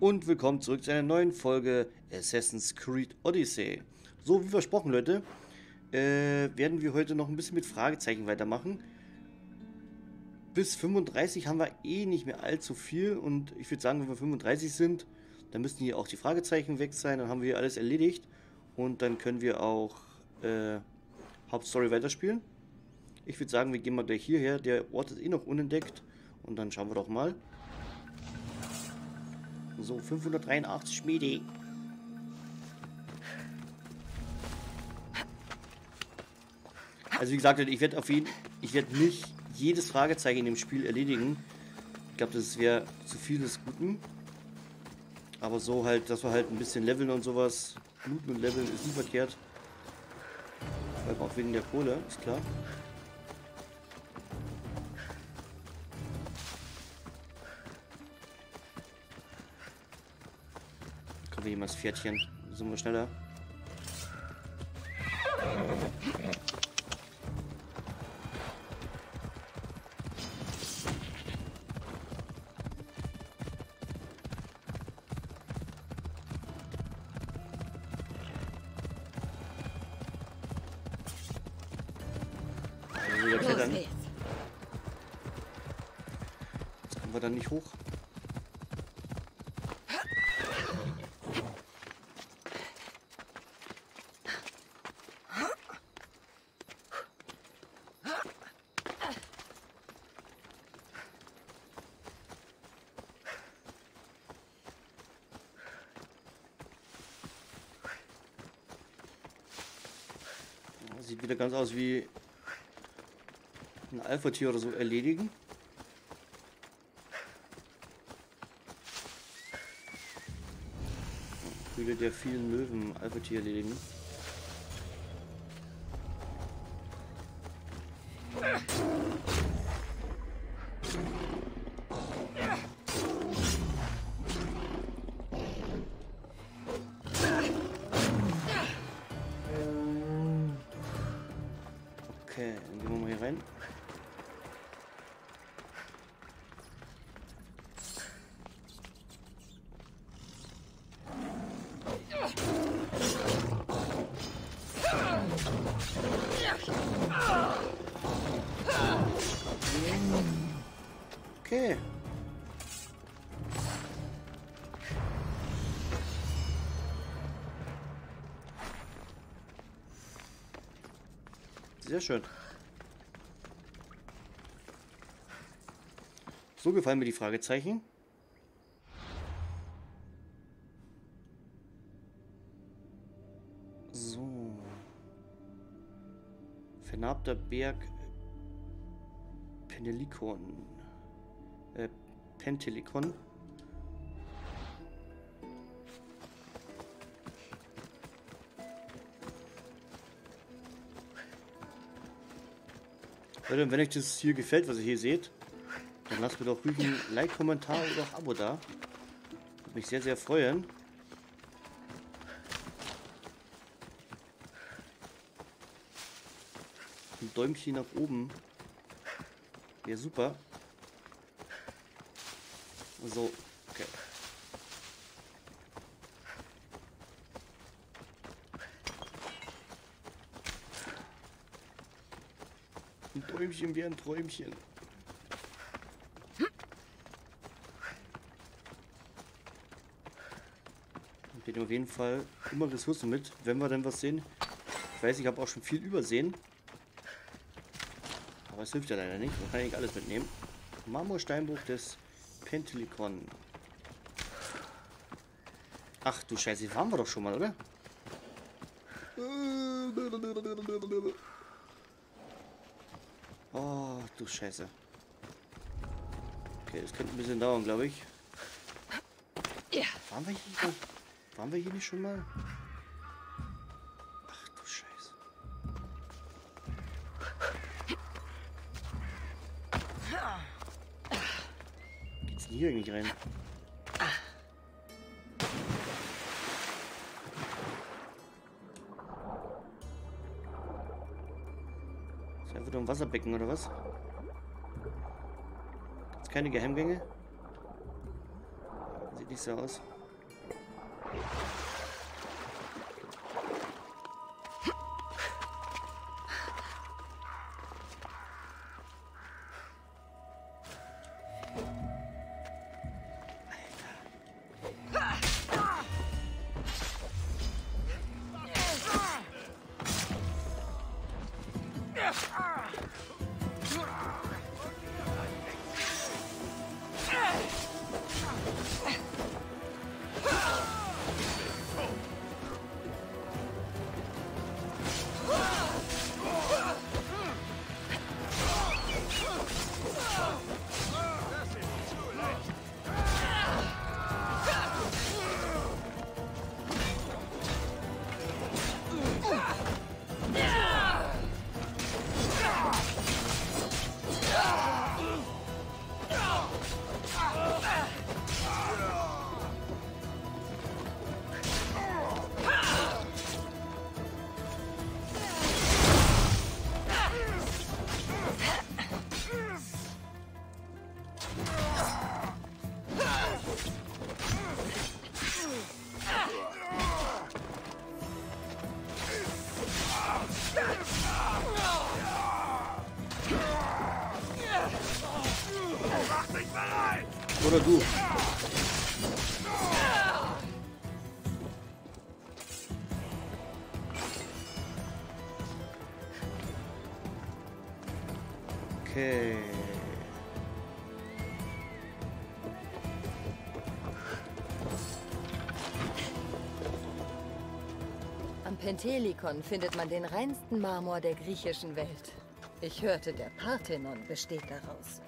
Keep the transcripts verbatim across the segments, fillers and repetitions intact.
Und willkommen zurück zu einer neuen Folge Assassin's Creed Odyssey. So, wie versprochen, Leute, äh, werden wir heute noch ein bisschen mit Fragezeichen weitermachen. Bis fünfunddreißig haben wir eh nicht mehr allzu viel und ich würde sagen, wenn wir fünfunddreißig sind, dann müssten hier auch die Fragezeichen weg sein, dann haben wir hier alles erledigt und dann können wir auch äh, Hauptstory weiterspielen. Ich würde sagen, wir gehen mal gleich hierher, der Ort ist eh noch unentdeckt und dann schauen wir doch mal. So, fünfhundertdreiundachtzig Schmiede. Also wie gesagt, ich werde auf jeden ich werde nicht jedes Fragezeichen in dem Spiel erledigen. Ich glaube, das wäre zu viel des Guten. Aber so halt, dass wir halt ein bisschen leveln und sowas. Looten und leveln ist nie verkehrt. Vor allem auch wegen der Kohle, ist klar. Wie immer das Pferdchen. So mal schneller. Also wieder klettern. Jetzt kommen wir dann nicht hoch. Sieht wieder ganz aus wie ein Alpha-Tier oder so erledigen. Wieder der vielen Löwen Alpha-Tier erledigen. Okay, dann gehen wir mal hier rein. Okay. Sehr schön. So gefallen mir die Fragezeichen. So. Vernarbter Berg Pentelikon. Äh, Pentelikon. Leute, wenn euch das hier gefällt, was ihr hier seht, dann lasst mir doch ruhig ein Like, Kommentar oder auch Abo da. Würde mich sehr, sehr freuen. Ein Däumchen nach oben. Wäre super. So, okay. Ein Däumchen wie ein Träumchen. Und wir nehmen auf jeden Fall immer Ressourcen mit, wenn wir dann was sehen. Ich weiß, ich habe auch schon viel übersehen. Aber es hilft ja leider nicht. Man kann ja nicht alles mitnehmen. Marmorsteinbruch des Pentelikon. Ach du Scheiße, hier waren wir doch schon mal, oder? Oh, du Scheiße. Okay, das könnte ein bisschen dauern, glaube ich. Waren wir, hier, waren wir hier nicht schon mal? Ach du Scheiße. Geht's denn hier eigentlich rein? Einfach nur ein Wasserbecken oder was? Gibt's keine Geheimgänge? Sieht nicht so aus. Oder du. Okay. Am Pentelikon findet man den reinsten Marmor der griechischen Welt. Ich hörte, der Parthenon besteht daraus.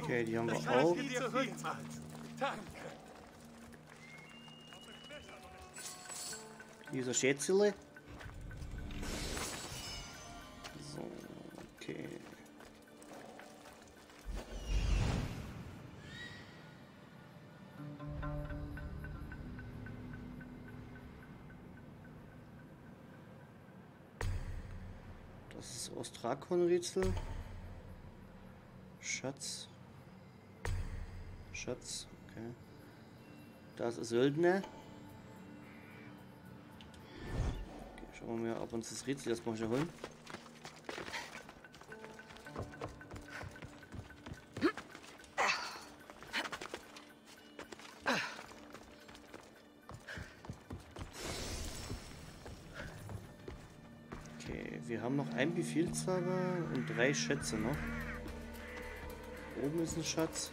Okay, die haben wir auch. Dieser Schätzele. So, okay. Das ist Ostrakonrätsel. Schatz. Schatz, okay. Das ist Söldner. Okay, schauen wir mal, ob uns das Rätsel erstmal hier holen. Okay, wir haben noch einen Befehlshaber und drei Schätze noch. Oben ist ein Schatz.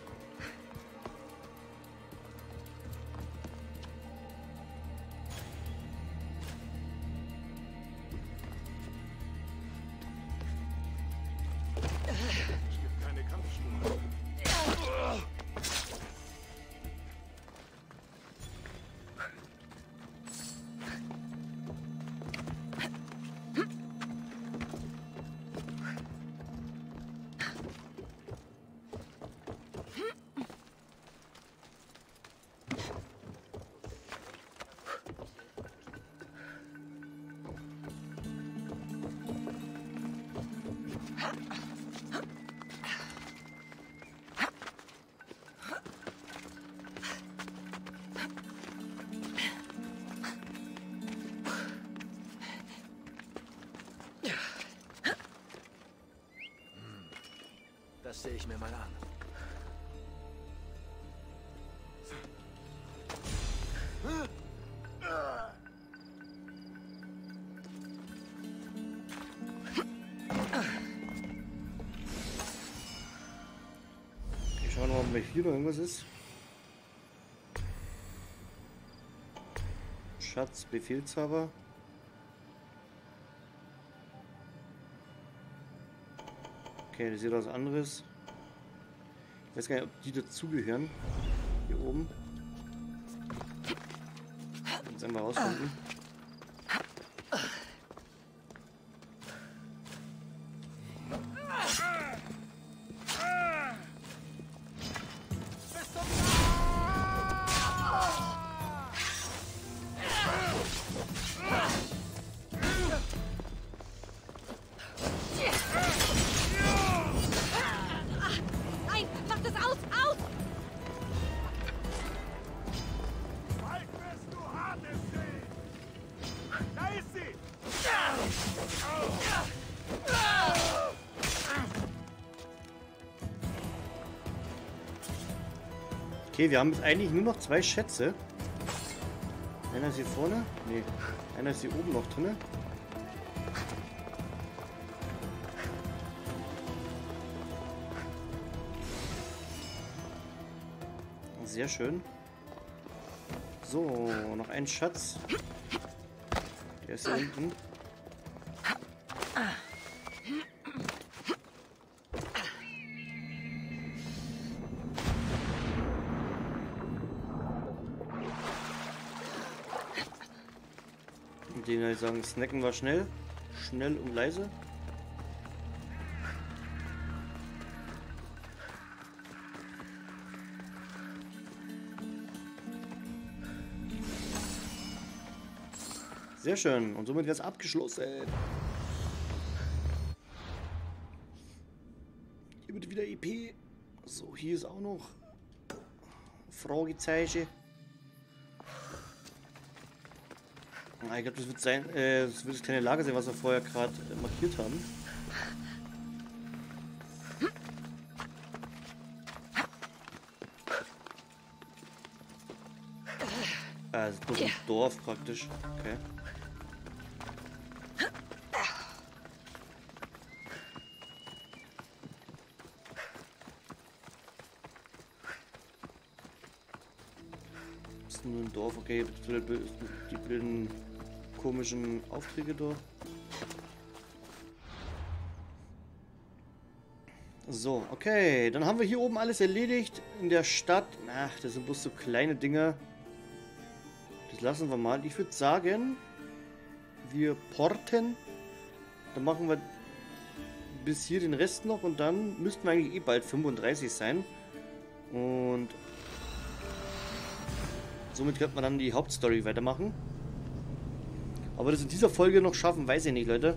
Hmm. Das sehe ich mir mal an. Ich schaue noch mal, ob hier noch irgendwas ist. Schatz, Befehlshaber. Okay, das ist ja was anderes. Ich weiß gar nicht, ob die dazugehören. Hier oben. Jetzt einmal rausfinden. Okay, wir haben jetzt eigentlich nur noch zwei Schätze. Einer ist hier vorne. Nee, einer ist hier oben noch drin. Sehr schön. So, noch ein Schatz. Der ist hier hinten. Den würde ich sagen, snacken wir schnell. Schnell und leise. Sehr schön. Und somit wäre es abgeschlossen. Hier wird wieder E P. So, hier ist auch noch Fragezeichen. Ich glaube, das wird sein, äh, das wird das kleine Lager sein, was wir vorher gerade äh, markiert haben. Ah, das ist bloß ein Dorf praktisch. Okay. Das ist nur ein Dorf, okay, die blöden komischen Aufträge da. So, okay. Dann haben wir hier oben alles erledigt. In der Stadt. Ach, das sind bloß so kleine Dinger. Das lassen wir mal. Ich würde sagen, wir porten. Dann machen wir bis hier den Rest noch. Und dann müssten wir eigentlich eh bald fünfunddreißig sein. Und somit könnte man dann die Hauptstory weitermachen. Aber das in dieser Folge noch schaffen, weiß ich nicht, Leute.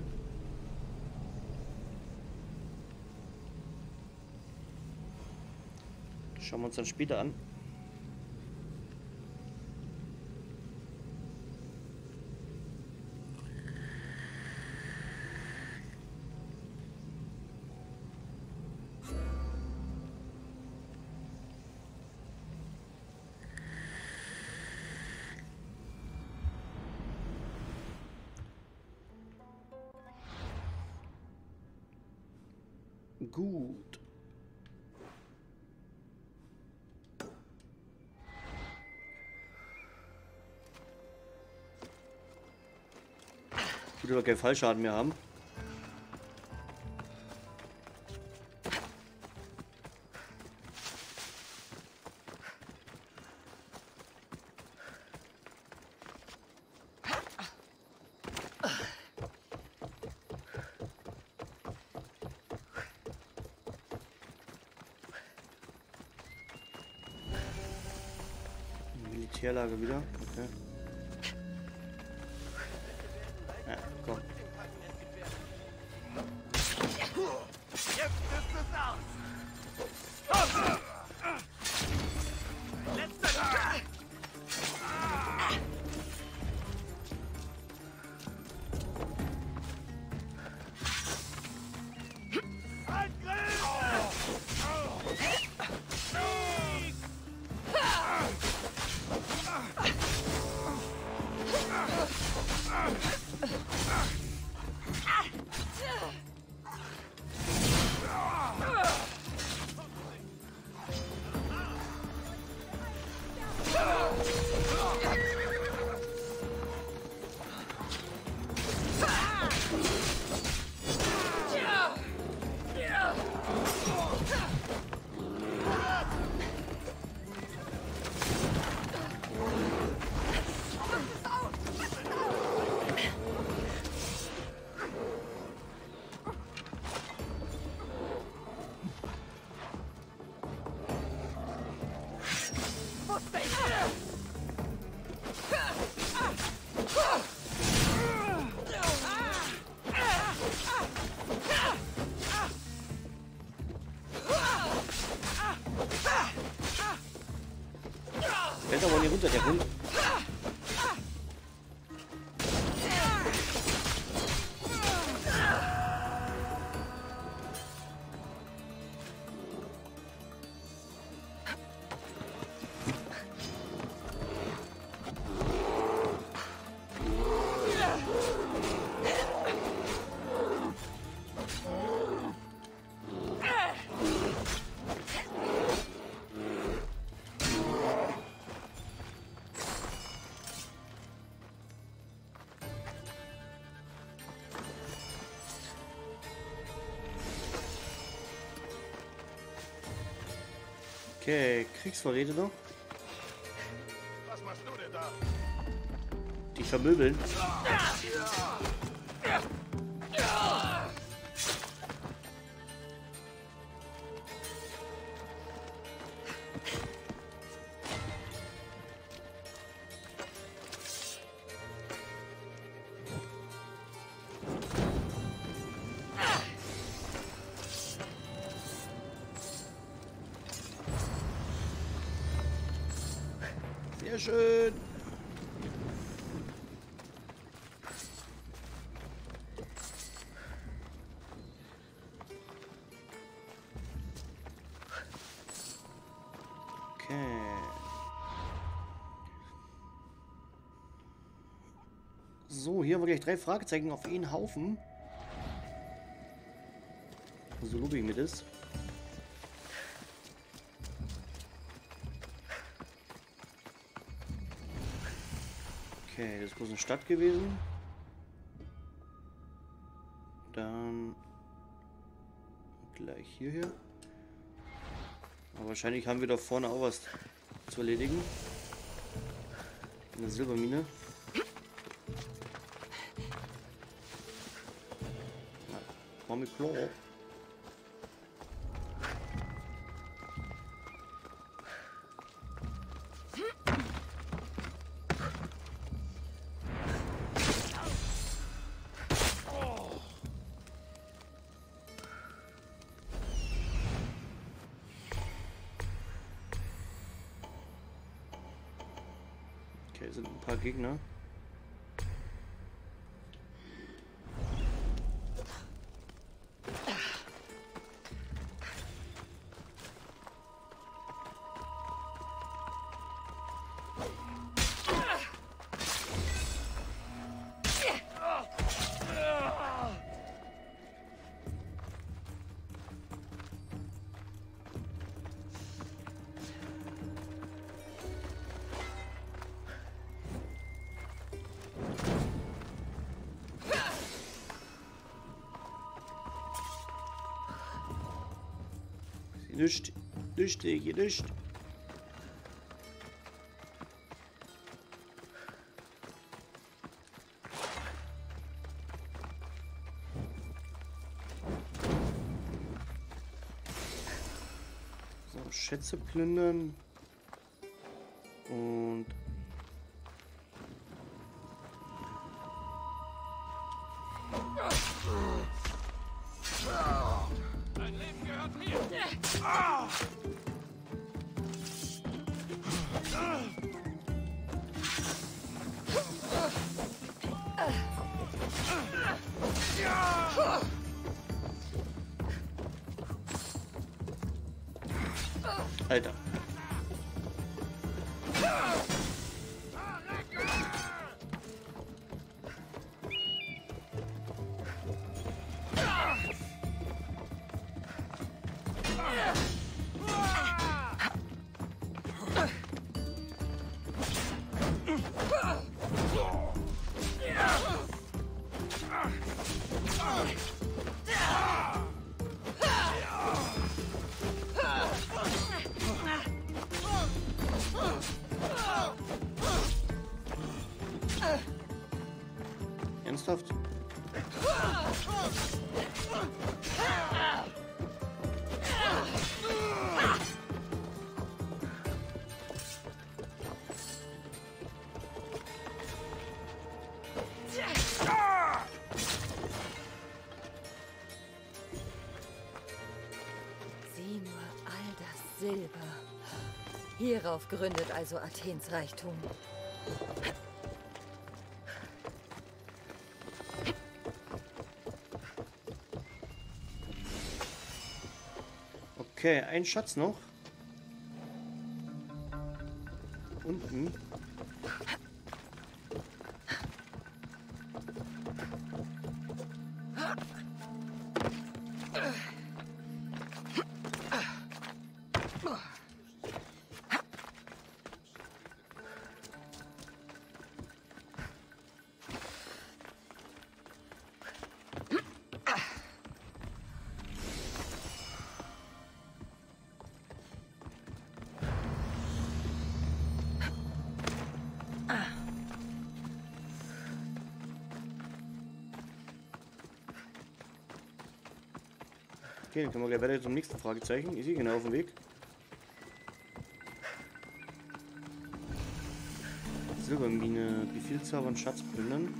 Das schauen wir uns dann später an. Gut. Gut, aber keinen Fallschaden mehr haben. Lage wieder. Okay. Ja, komm. Jetzt ist es aus! Mein letzter Tag! Der Hund. Okay, Kriegsvorräte noch. Was machst du denn da? Die vermöbeln. Schön. Okay. So, hier haben wir gleich drei Fragezeichen auf einen Haufen. So lobe ich mir das. Okay, das ist bloß eine Stadt gewesen. Dann gleich hierher. Aber wahrscheinlich haben wir da vorne auch was zu erledigen. Eine Silbermine. Mami Chlor. Sind ein paar Gegner. Nicht, nicht, nicht, nicht. So, Schätze plündern. Und Alter. Ernsthaft? Sieh nur all das Silber. Hierauf gründet also Athens Reichtum. Okay, ein Schatz noch. Unten. Okay, dann können wir gleich weiter zum nächsten Fragezeichen. Ist sie genau auf dem Weg? Silbermine, Befehlshaber und Schatz plündern.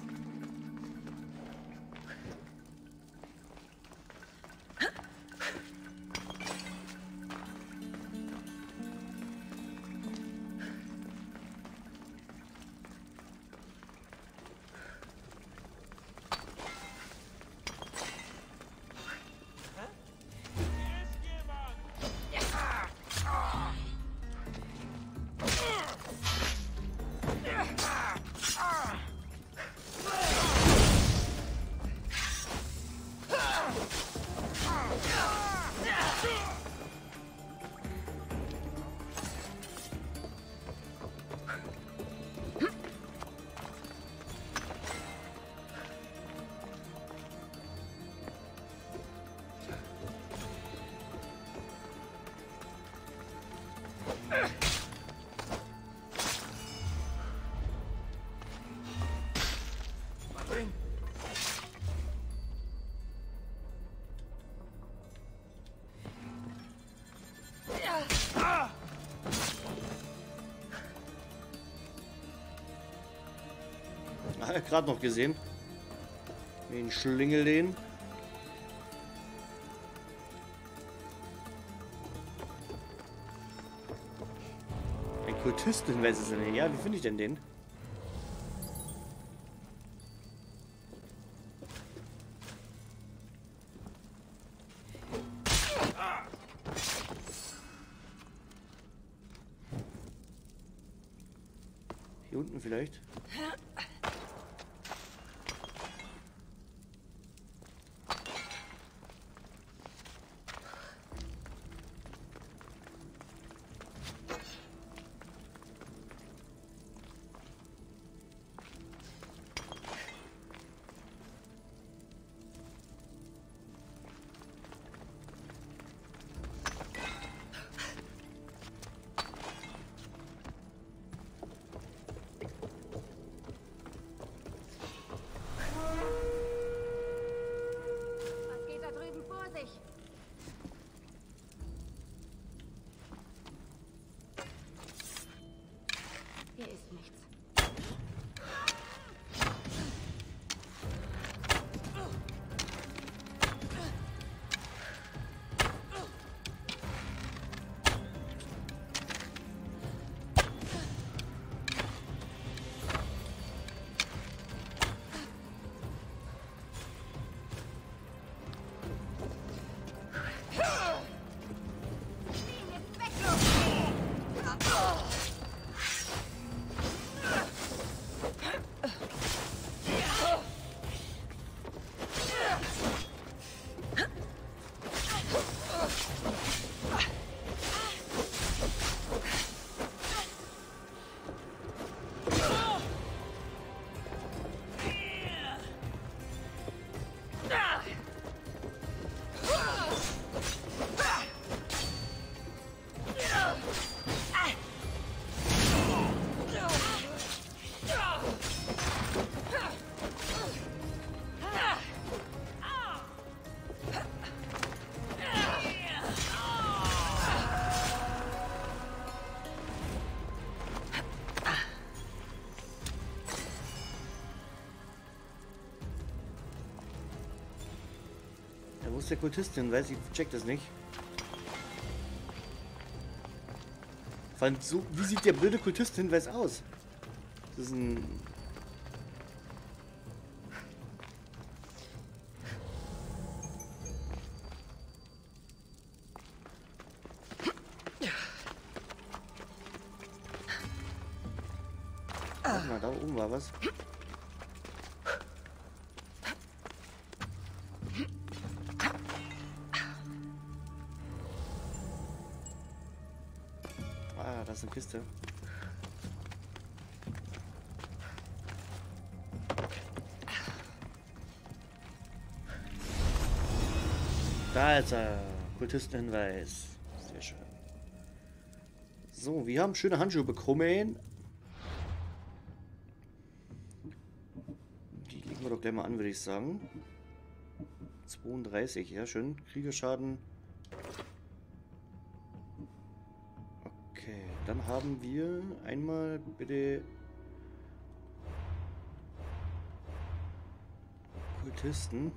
Gerade noch gesehen. Den Schlingel den. Ein Kultistin, weiß es denn? Ja, wie finde ich denn den? Hier unten vielleicht? Angst der Kultistin, weiß ich, check das nicht. Vor allem so, wie sieht der blöde Kultist-Hinweis aus? Das ist ein... Warte mal, da oben war was. Das ist eine Kiste. Da ist er. Kultistenhinweis. Sehr schön. So, wir haben schöne Handschuhe bekommen. Die legen wir doch gleich mal an, würde ich sagen. zweiunddreißig, ja schön. Kriegerschaden. Dann haben wir einmal bitte Kultisten.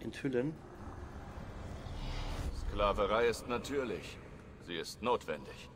Enthüllen. Sklaverei ist natürlich. Sie ist notwendig.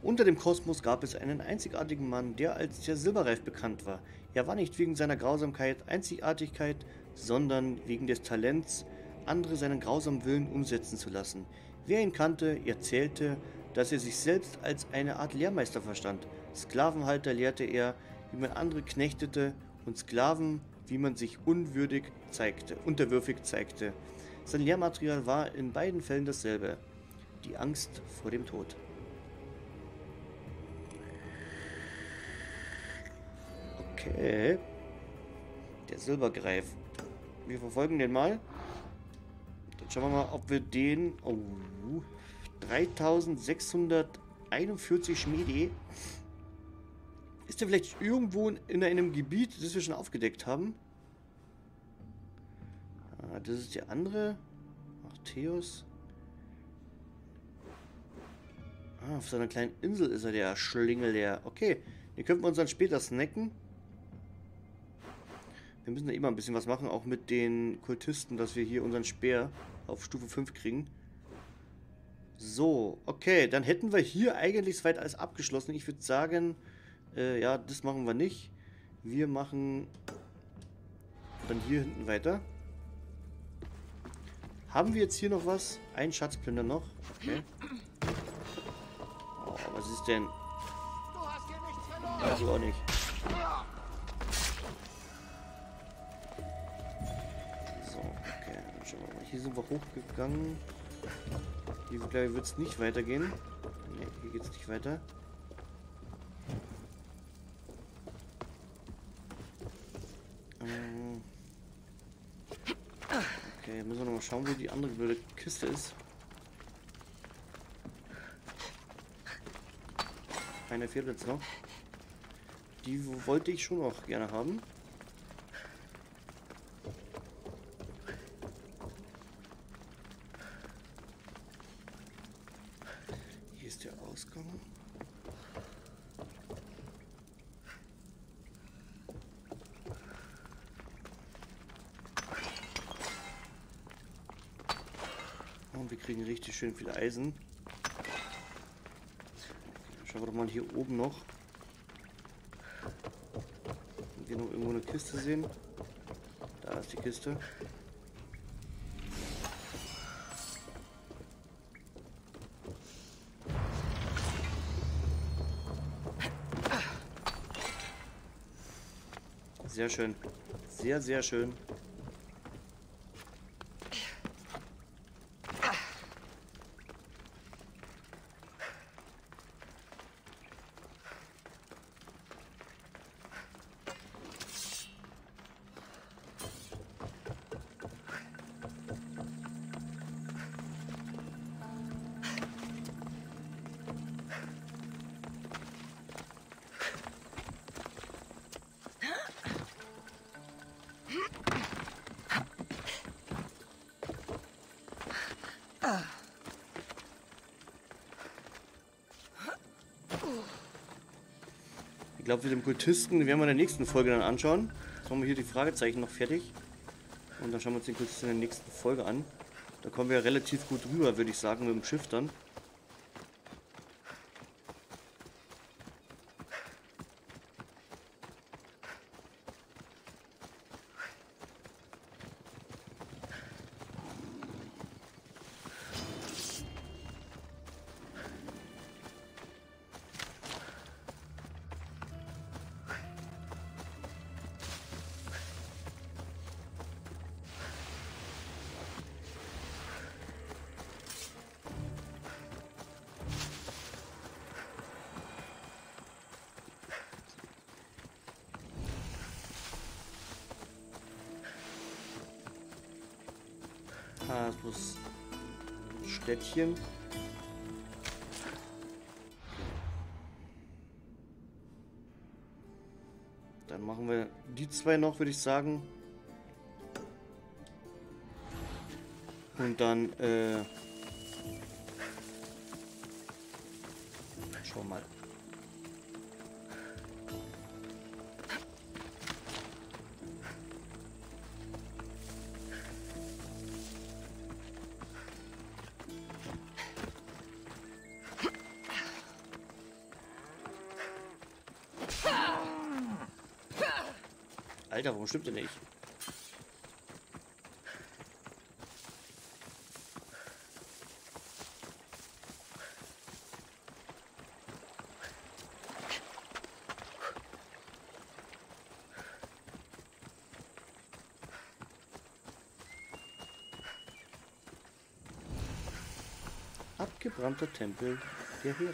Unter dem Kosmos gab es einen einzigartigen Mann, der als der Silberreif bekannt war. Er war nicht wegen seiner Grausamkeit, Einzigartigkeit, sondern wegen des Talents, andere seinen grausamen Willen umsetzen zu lassen. Wer ihn kannte, erzählte, dass er sich selbst als eine Art Lehrmeister verstand. Sklavenhalter lehrte er, wie man andere knechtete und Sklaven, wie man sich unwürdig zeigte, unterwürfig zeigte. Sein Lehrmaterial war in beiden Fällen dasselbe: die Angst vor dem Tod. Okay. Der Silbergreif. Wir verfolgen den mal. Dann schauen wir mal, ob wir den... Oh, dreitausendsechshunderteinundvierzig Schmiede. Ist der vielleicht irgendwo in einem Gebiet, das wir schon aufgedeckt haben? Ah, das ist der andere. Matthäus. Ah, auf seiner kleinen Insel ist er, der Schlingel, der... Okay, den könnten wir uns dann später snacken. Wir müssen da immer ein bisschen was machen, auch mit den Kultisten, dass wir hier unseren Speer auf Stufe fünf kriegen. So, okay, dann hätten wir hier eigentlich soweit alles abgeschlossen. Ich würde sagen, äh, ja, das machen wir nicht. Wir machen dann hier hinten weiter. Haben wir jetzt hier noch was? Ein Schatzplünder noch. Okay. Oh, was ist denn? Du hast hier nichts verloren. Weiß ich auch nicht. Hier sind wir hochgegangen. Hier wird es nicht weitergehen. Ne, hier geht es nicht weiter. Ähm okay, müssen wir noch mal schauen, wo die andere blöde Kiste ist. Eine fehlt jetzt noch. Die wollte ich schon auch gerne haben. Und wir kriegen richtig schön viel Eisen. Schauen wir doch mal hier oben noch. Wenn wir noch irgendwo eine Kiste sehen. Da ist die Kiste. Sehr schön. Sehr, sehr schön. Ich glaube, mit dem Kultisten werden wir in der nächsten Folge dann anschauen. Jetzt haben wir hier die Fragezeichen noch fertig. Und dann schauen wir uns den Kultisten in der nächsten Folge an. Da kommen wir relativ gut rüber, würde ich sagen, mit dem Schiff dann. Ah, bloß Städtchen. Dann machen wir die zwei noch, würde ich sagen. Und dann, äh... schau mal. Alter, warum stimmt denn nicht? Abgebrannter Tempel der Hera.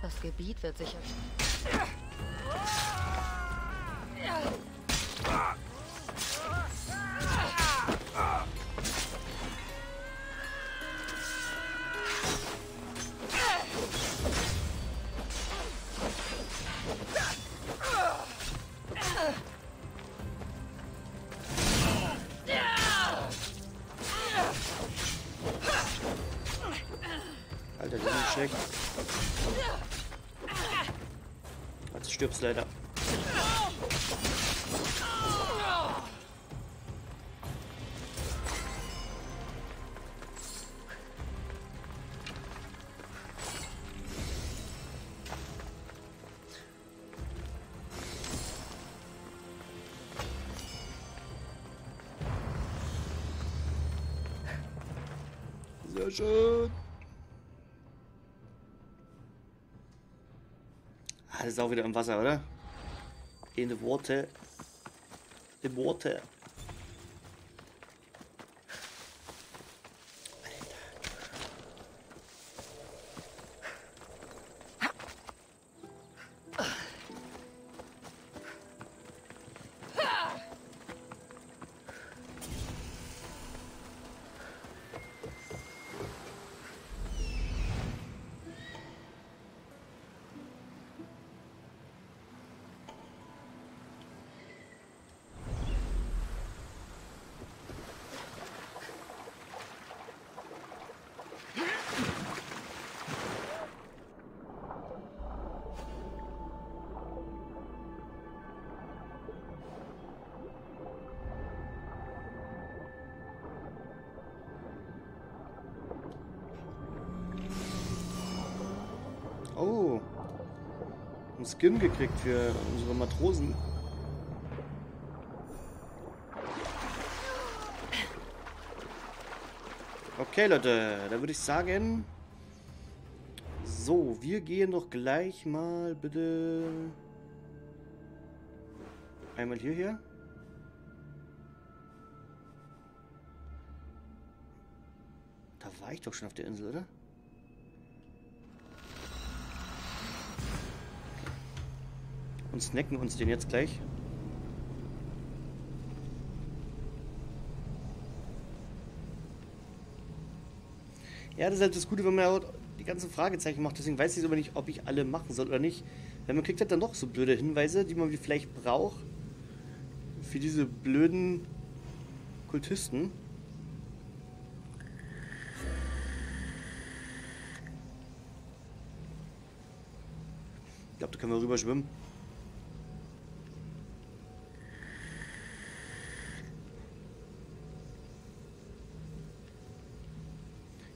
Das Gebiet wird sicher... Alter, das ist schlecht. Also stirbst leider. Sehr schön. Ah, das ist auch wieder im Wasser, oder? In the water. Im Water. Oh, einen Skin gekriegt für unsere Matrosen. Okay, Leute, da würde ich sagen... So, wir gehen doch gleich mal bitte... Einmal hierher. Da war ich doch schon auf der Insel, oder? Und snacken uns den jetzt gleich. Ja, das ist halt das Gute, wenn man die ganzen Fragezeichen macht. Deswegen weiß ich aber nicht, ob ich alle machen soll oder nicht. Weil man kriegt halt dann doch so blöde Hinweise, die man vielleicht braucht. Für diese blöden Kultisten. glaube, da können wir rüber schwimmen.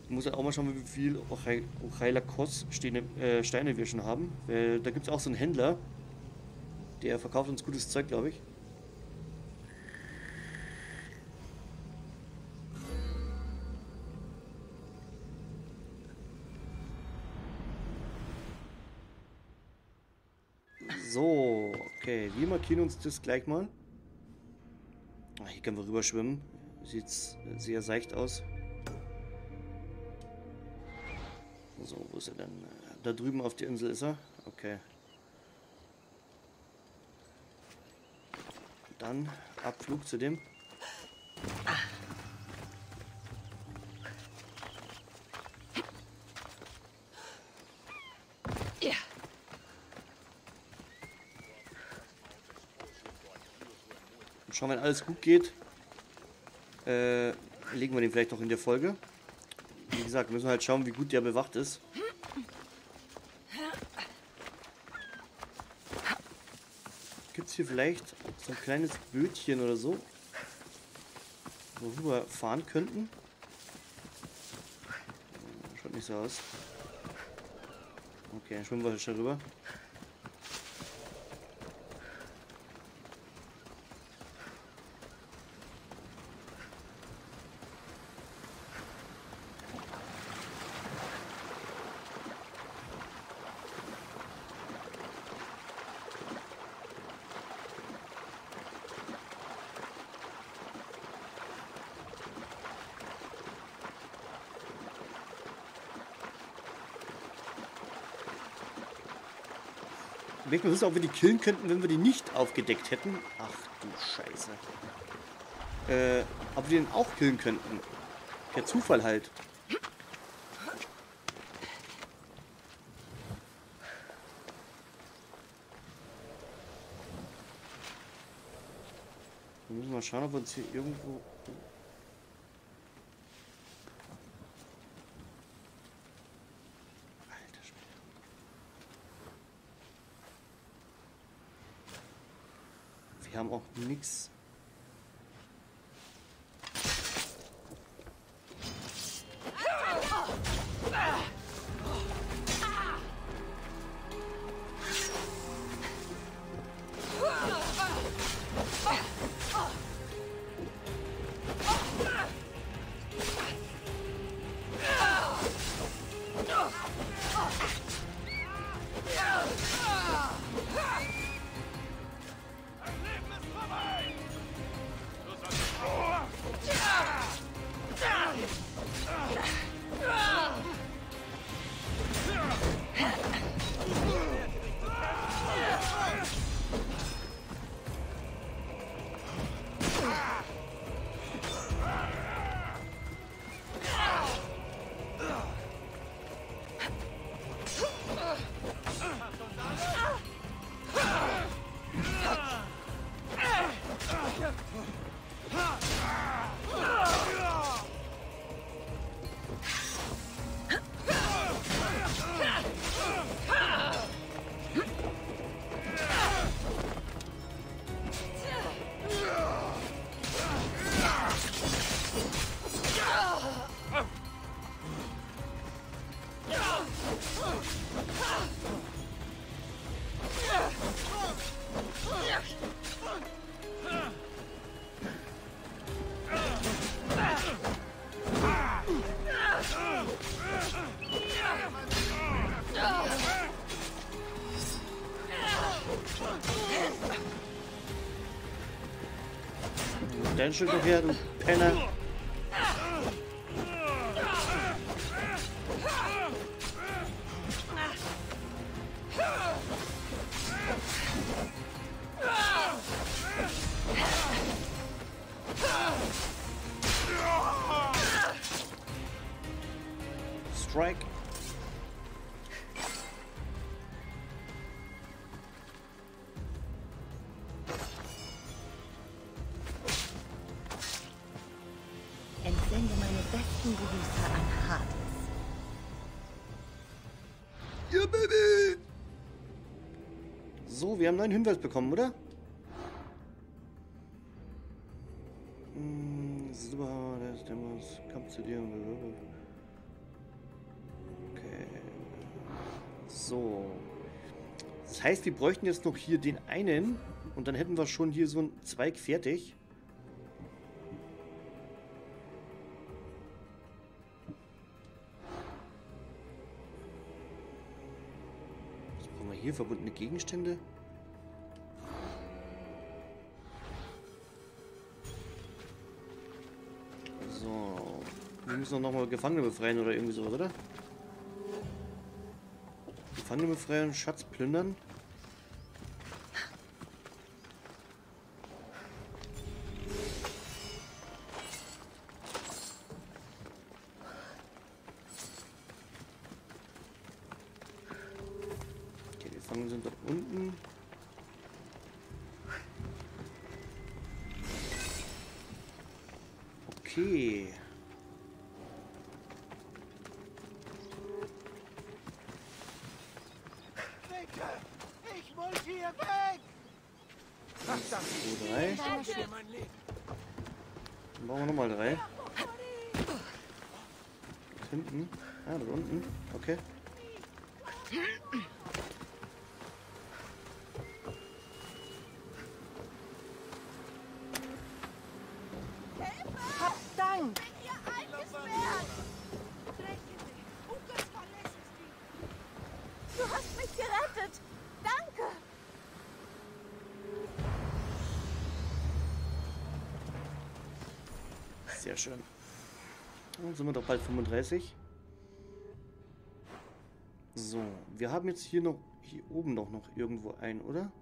Ich muss halt auch mal schauen, wie viel Ochralakos äh, Steine wir schon haben. Weil da gibt es auch so einen Händler, der verkauft uns gutes Zeug, glaube ich. So, okay, wir markieren uns das gleich mal. Ach, hier können wir rüber schwimmen. Sieht sehr seicht aus. So, wo ist er denn? Da drüben auf der Insel ist er. Okay. Dann Abflug zu dem. Und schauen, wenn alles gut geht, äh, legen wir den vielleicht noch in der Folge. Wie gesagt, müssen wir halt schauen, wie gut der bewacht ist. Gibt es hier vielleicht so ein kleines Bötchen oder so, worüber wir fahren könnten? Schaut nicht so aus. Okay, dann schwimmen wir schon rüber. Ich weiß auch, ob wir die killen könnten, wenn wir die nicht aufgedeckt hätten. Ach du Scheiße. Äh, ob wir den auch killen könnten. Per Zufall halt. Wir müssen mal schauen, ob wir uns hier irgendwo... Wir haben auch nichts. Dein Stück noch her, du Penner. Strike. So, wir haben einen Hinweis bekommen, oder? Super, der ist der muss, kommt zu dir. Okay. So. Das heißt, wir bräuchten jetzt noch hier den einen und dann hätten wir schon hier so einen Zweig fertig. Was brauchen wir hier? Verbundene Gegenstände? So. Wir müssen noch mal Gefangene befreien oder irgendwie sowas, oder? Gefangene befreien, Schatz plündern. Okay, die Gefangenen sind dort unten. Okay. drei. Dann brauchen wir nochmal drei. Hinten. Ah, da unten. Okay. Hab Dank! Du hast mich gerettet! Danke! Sehr schön. Dann sind wir doch bald fünfunddreißig. So, wir haben jetzt hier noch, hier oben doch noch irgendwo einen, oder?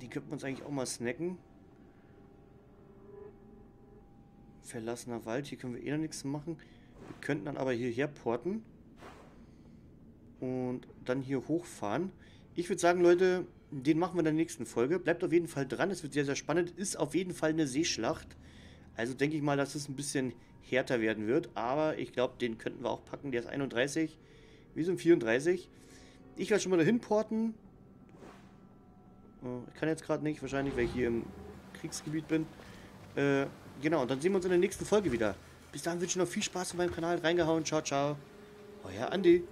Die könnten wir uns eigentlich auch mal snacken. Verlassener Wald, hier können wir eh noch nichts machen. Wir könnten dann aber hierher porten. Und dann hier hochfahren. Ich würde sagen, Leute, den machen wir in der nächsten Folge. Bleibt auf jeden Fall dran, es wird sehr, sehr spannend. Ist auf jeden Fall eine Seeschlacht. Also denke ich mal, dass es ein bisschen härter werden wird. Aber ich glaube, den könnten wir auch packen. Der ist einunddreißig. Wir sind vierunddreißig. Ich werde schon mal dahin porten. Ich kann jetzt gerade nicht, wahrscheinlich, weil ich hier im Kriegsgebiet bin. Äh, genau, und dann sehen wir uns in der nächsten Folge wieder. Bis dahin wünsche ich noch viel Spaß auf meinem Kanal. Reingehauen, ciao, ciao. Euer Andi.